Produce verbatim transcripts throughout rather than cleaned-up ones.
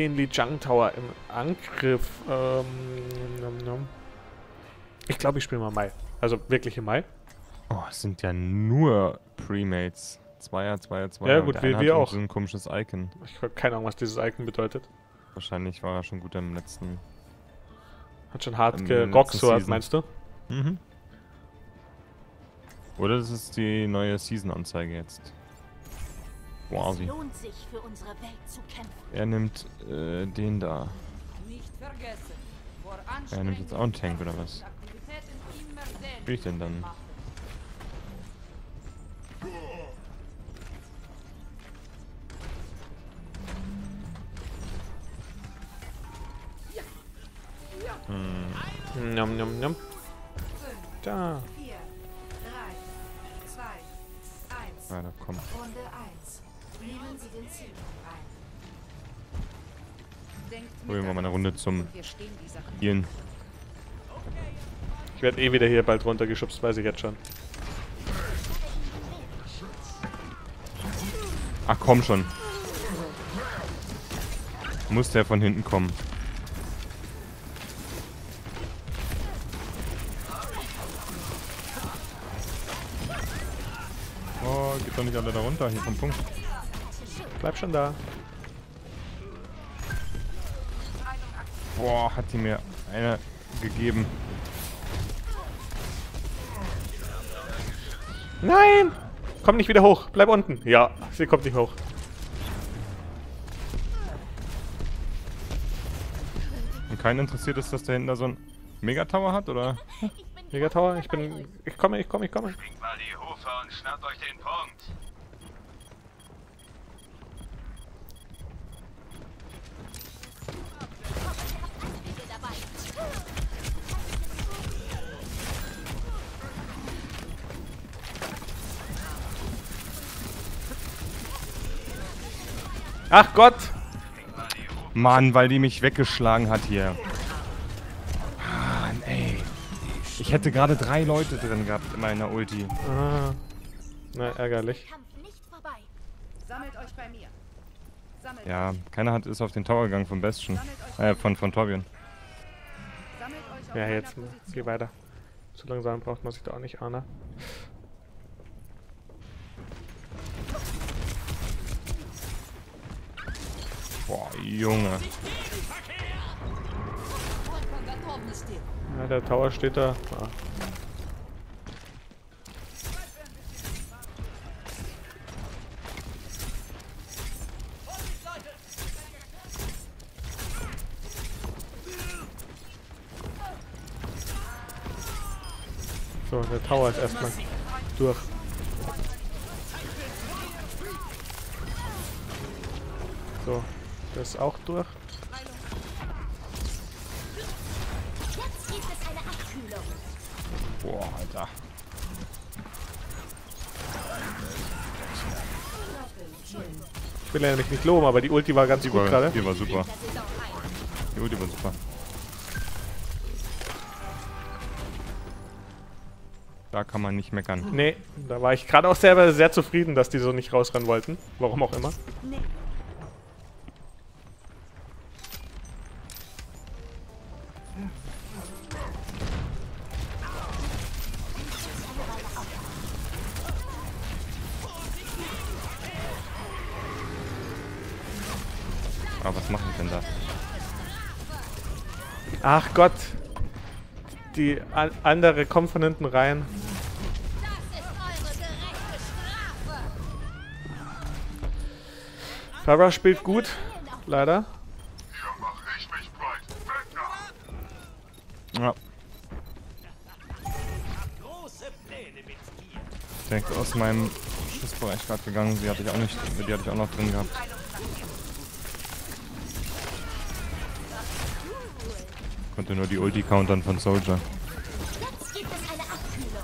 stehen die Jungtower im Angriff. Ähm, nom nom. Ich glaube, ich spiele mal Mai. Also wirklich im Mai. Oh, es sind ja nur Premates. Zweier, Zweier, Zweier. Ja, gut, wir, wir auch. So ein komisches Icon. Ich habe keine Ahnung, was dieses Icon bedeutet. Wahrscheinlich war er schon gut im letzten. Hat schon hart gerockt, so meinst du? Mhm. Oder das ist die neue Season-Anzeige jetzt. Quasi. Es lohnt sich, für unsere Welt zu kämpfen. Er nimmt äh, den da. Nicht vergessen, vor Anstrengung er nimmt jetzt auch einen Tank oder was? Wie ich denn dann? Hm. Nom, nom, nom. Da. Ja, da kommt. Probieren wir mal eine Runde zum Healen. Ich werde eh wieder hier bald runtergeschubst, weiß ich jetzt schon. Ach komm schon. Muss der von hinten kommen. Oh, geht doch nicht alle da runter, hier vom Punkt. Bleib schon da. Boah, hat die mir eine gegeben. Nein! Komm nicht wieder hoch, bleib unten. Ja, sie kommt nicht hoch. Und keinen interessiert ist, dass der hinten da so ein Megatower hat, oder? Megatower, ich bin... Ich komme, ich komme, ich komme. Schwingt mal die Hufe und schnappt euch den Punkt. Ach Gott! Mann, weil die mich weggeschlagen hat hier. Mann, ey. Ich hätte gerade drei Leute drin gehabt in meiner Ulti. Ah. Na, ärgerlich. Ja, keiner hat ist auf den Tower gegangen von Bastion. Äh, von, von Torbjörn. Ja, jetzt geh weiter. Zu langsam braucht man sich da auch nicht, Arne. Boah, Junge. Ja, der Tower steht da. Ah. So, der Tower ist erstmal durch. So. Das auch durch. Jetzt gibt es eine Abkühlung. Boah, Alter. Ich will ja nämlich nicht loben, aber die Ulti war ganz die gut gerade. Die war super. Die Ulti war super. Da kann man nicht meckern. Nee, da war ich gerade auch selber sehr zufrieden, dass die so nicht rausrennen wollten. Warum auch immer. Nee. Aber was mache ich denn da? Ach Gott! Die andere kommt von hinten rein. Das ist eure gerechte Strafe! Pharah spielt gut, leider. Hier mache ich mich breit. Ja. Direkt aus meinem Schussbereich gerade gegangen. Die hatte ich auch nicht. Die hatte ich auch noch drin gehabt. Konnte nur die Ulti countern von Soldier. Jetzt gibt es eine Abkühlung.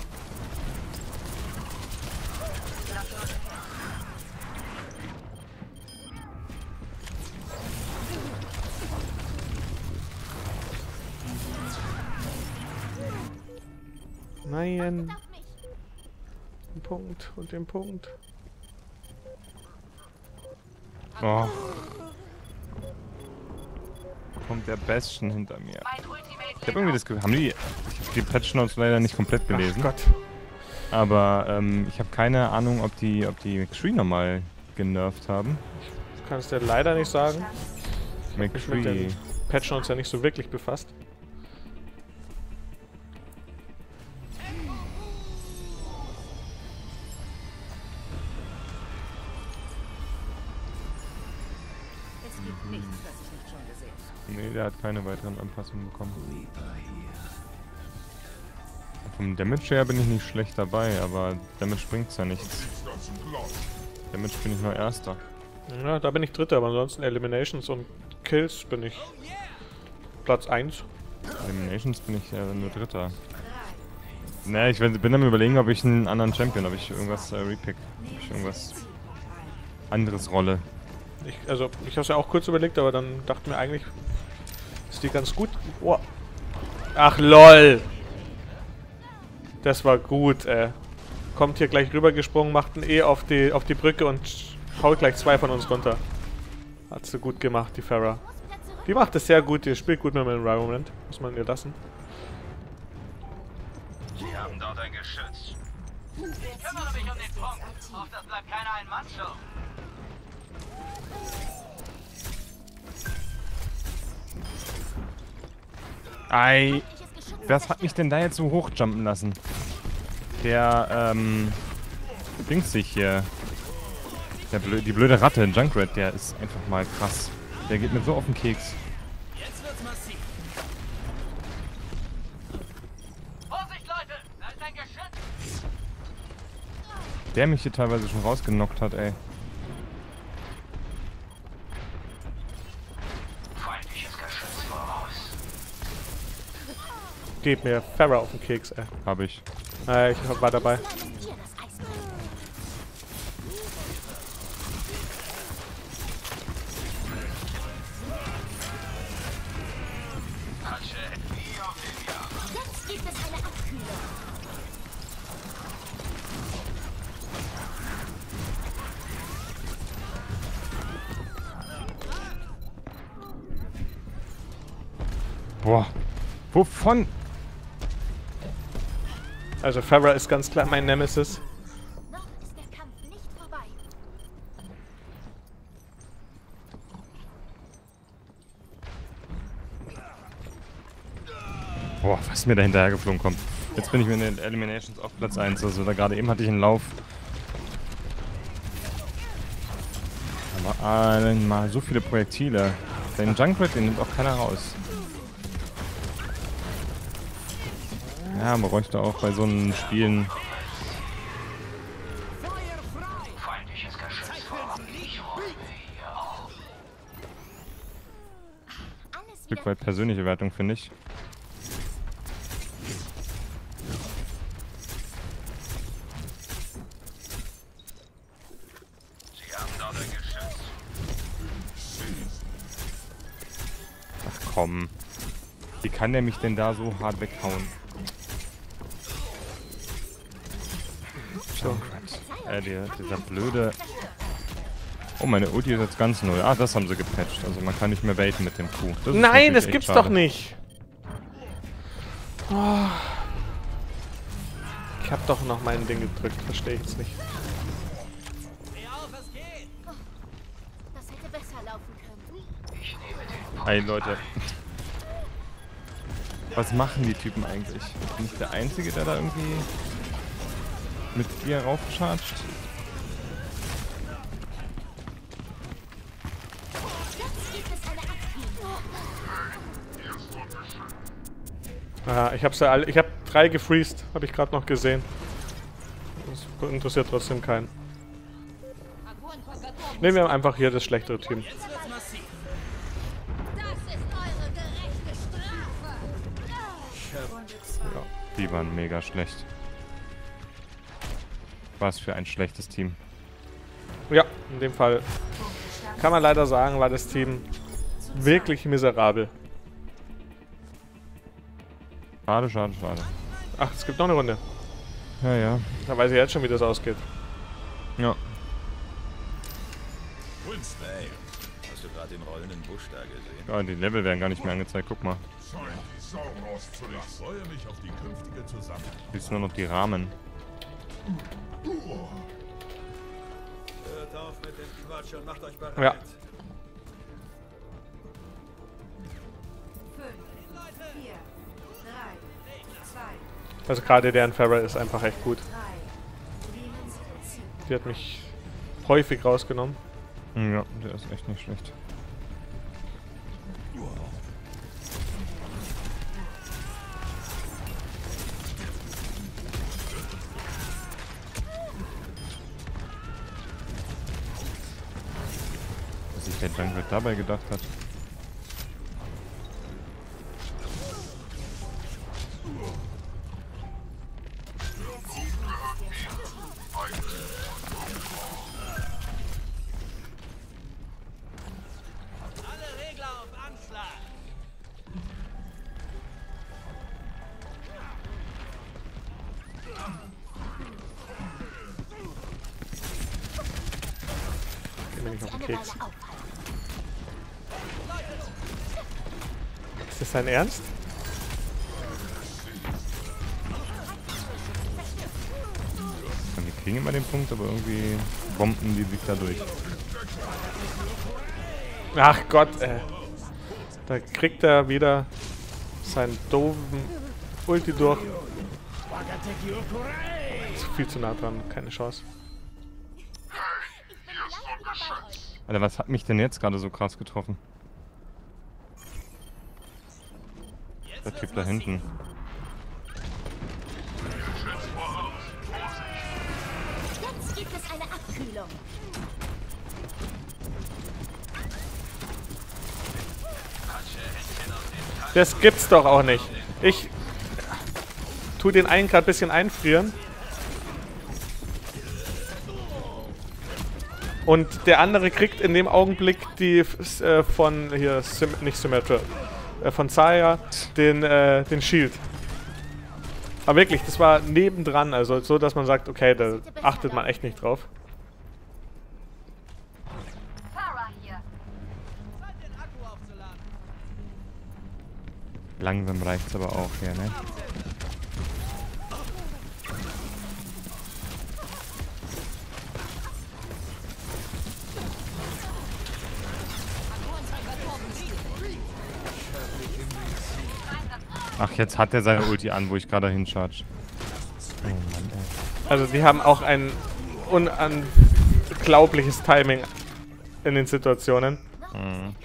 Nein. Den Punkt und den Punkt. Oh. kommt der Bastion hinter mir. Ich hab irgendwie das Gefühl, haben die, ich hab die Patchnotes leider nicht komplett gelesen. Ach Gott. Aber ähm, ich habe keine Ahnung, ob die, ob die McCree nochmal genervt haben. Das kannst du ja leider nicht sagen. McCree. Ich hab mich mit den Patchnotes ja nicht so wirklich befasst. Nee, der hat keine weiteren Anpassungen bekommen. Vom Damage her bin ich nicht schlecht dabei, aber Damage bringt's ja nichts. Damage bin ich nur Erster. Ja, da bin ich Dritter, aber ansonsten Eliminations und Kills bin ich Platz eins. Eliminations bin ich äh, nur Dritter. Naja, ich bin am überlegen, ob ich einen anderen Champion, ob ich irgendwas äh, repick, ob ich irgendwas anderes rolle. Ich, also, ich habe es ja auch kurz überlegt, aber dann dachte mir eigentlich, ist die ganz gut. Oh. Ach, lol! Das war gut, ey. Kommt hier gleich rübergesprungen, macht ein E auf die, auf die Brücke und haut gleich zwei von uns runter. Hat sie gut gemacht, die Pharah. Die macht das sehr gut, die spielt gut mit dem Environment. Muss man ihr lassen. Sie haben dort ein Geschütz. Ich kümmere mich um den Punkt. Auf das bleibt keiner ein Mannshow. Ei, was hat mich denn da jetzt so hochjumpen lassen? Der, ähm, Dings sich hier. Der blö die blöde Ratte, Junkrat, der ist einfach mal krass. Der geht mir so auf den Keks. Jetzt wird's massiv. Vorsicht, Leute, da ist ein Geschütz. Der mich hier teilweise schon rausgenockt hat, ey. Geht mir Pharah auf den Keks, ey. Hab ich. Äh, ich war dabei. Boah. Wovon? Also Pharah ist ganz klar mein Nemesis. Noch ist der Kampf nicht vorbei. Boah, was mir da hinterher geflogen kommt. Jetzt bin ich mit den Eliminations auf Platz eins. Also da gerade eben hatte ich einen Lauf. Aber mal so viele Projektile. Den Junkrat, den nimmt auch keiner raus. Ja, man bräuchte auch bei so einem Spielen. Ein Stück weit persönliche Wertung, finde ich. Ach komm. Wie kann der mich denn da so hart weghauen? Äh, die, dieser blöde... Oh, meine Ulti ist jetzt ganz null. Ah, das haben sie gepatcht. Also man kann nicht mehr baiten mit dem Kuh. Das Nein, das gibt's schade. Doch nicht! Oh. Ich hab doch noch mein Ding gedrückt. Verstehe ich jetzt nicht. Hey Leute. Was machen die Typen eigentlich? Ich bin nicht der Einzige, der da irgendwie... mit ihr raufcharged. Ah, ich hab's ja alle. Ich hab drei gefreezed, habe ich gerade noch gesehen. Das interessiert trotzdem keinen. Nehmen wir einfach hier das schlechtere Team. Ja, die waren mega schlecht. Was für ein schlechtes Team. Ja, in dem Fall kann man leider sagen, war das Team wirklich miserabel. Schade, schade, schade. Ach, es gibt noch eine Runde. Ja, ja. Da weiß ich jetzt schon, wie das ausgeht. Ja. du gerade den rollenden Busch da gesehen? Ja, die Level werden gar nicht mehr angezeigt, guck mal. Hier ist nur noch die Rahmen. Hört auf mit dem Quatsch und macht euch bereit. Ja. Also gerade deren Pharah ist einfach echt gut. Die hat mich häufig rausgenommen. Ja, der ist echt nicht schlecht. Was sich der Junkrat dabei gedacht hat. Ist das dein Ernst? Wir kriegen immer den Punkt, aber irgendwie bomben die sich da durch. Ach Gott, ey. Da kriegt er wieder seinen doofen Ulti durch. Zu viel zu nah dran, keine Chance. Alter, was hat mich denn jetzt gerade so krass getroffen? Der Typ da hinten. Jetzt gibt es eine Abkühlung. Das gibt's doch auch nicht. Ich tu den einen gerade ein bisschen einfrieren. Und der andere kriegt in dem Augenblick die äh, von hier Sim, nicht Symmetra, äh, von Zarya den äh, den Shield. Aber wirklich, das war nebendran, also so, dass man sagt, okay, da achtet man echt nicht drauf. Langsam reicht's aber auch hier, ne? Ach, jetzt hat er seine Ulti an, wo ich gerade hincharge. Oh Mann, ey. Also die haben auch ein unglaubliches Timing in den Situationen. Mhm.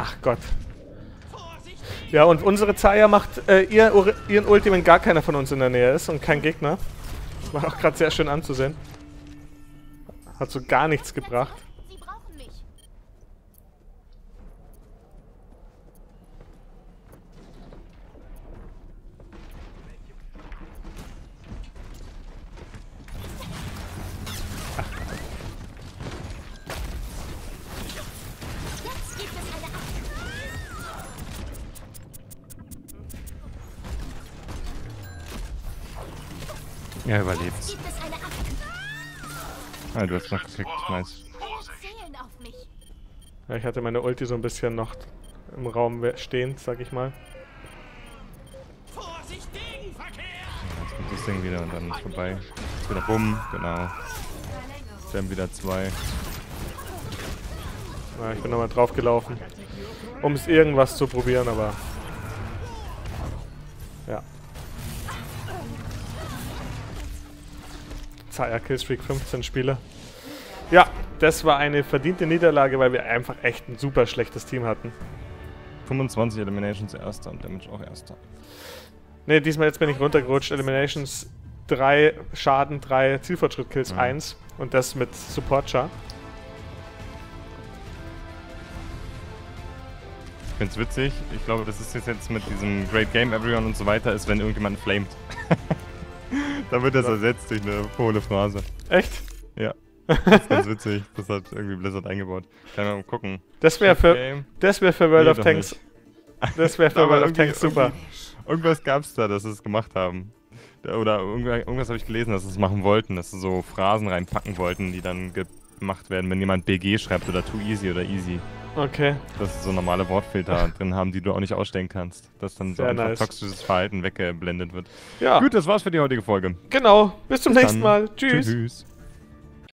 Ach Gott. Ja, und unsere Zarya macht äh, ihr, ihren Ulti, wenn gar keiner von uns in der Nähe ist und kein Gegner. Das war auch gerade sehr schön anzusehen. Hat so gar nichts gebracht. Ja, überlebt. Ah, du hast noch gekriegt, nice. Ja, ich hatte meine Ulti so ein bisschen noch im Raum stehen, sag ich mal. Ja, jetzt kommt das Ding wieder und dann ist vorbei. Jetzt wieder bumm, genau. Dann wieder zwei. Ja, ich bin nochmal drauf gelaufen, um es irgendwas zu probieren, aber... Ja. Killstreak fünfzehn Spiele. Ja, das war eine verdiente Niederlage, weil wir einfach echt ein super schlechtes Team hatten. fünfundzwanzig Eliminations erster und Damage auch erster. Ne, diesmal jetzt bin ich runtergerutscht. Eliminations drei Schaden, drei Zielfortschritt Kills ja. eins und das mit Support Char. Ich find's witzig. Ich glaube, das ist jetzt mit diesem Great Game Everyone und so weiter ist, wenn irgendjemand flamed. Dann wird das ersetzt durch eine hohle Phrase. Echt? Ja. Das ist ganz witzig. Das hat irgendwie Blizzard eingebaut. Kann man mal gucken. Das wäre für, wär für World nee, of Tanks. Nicht. Das wäre für World of Tanks super. Irgendwas gab's da, dass sie es gemacht haben. Oder irgendwas habe ich gelesen, dass sie es machen wollten, dass sie so Phrasen reinpacken wollten, die dann gemacht werden, wenn jemand B G schreibt oder too easy oder easy. Okay. Dass sie so normale Wortfilter drin haben, die du auch nicht ausstellen kannst. Dass dann so ein toxisches Verhalten weggeblendet wird. Ja. Gut, das war's für die heutige Folge. Genau. Bis zum nächsten Mal. Tschüss. Tschüss.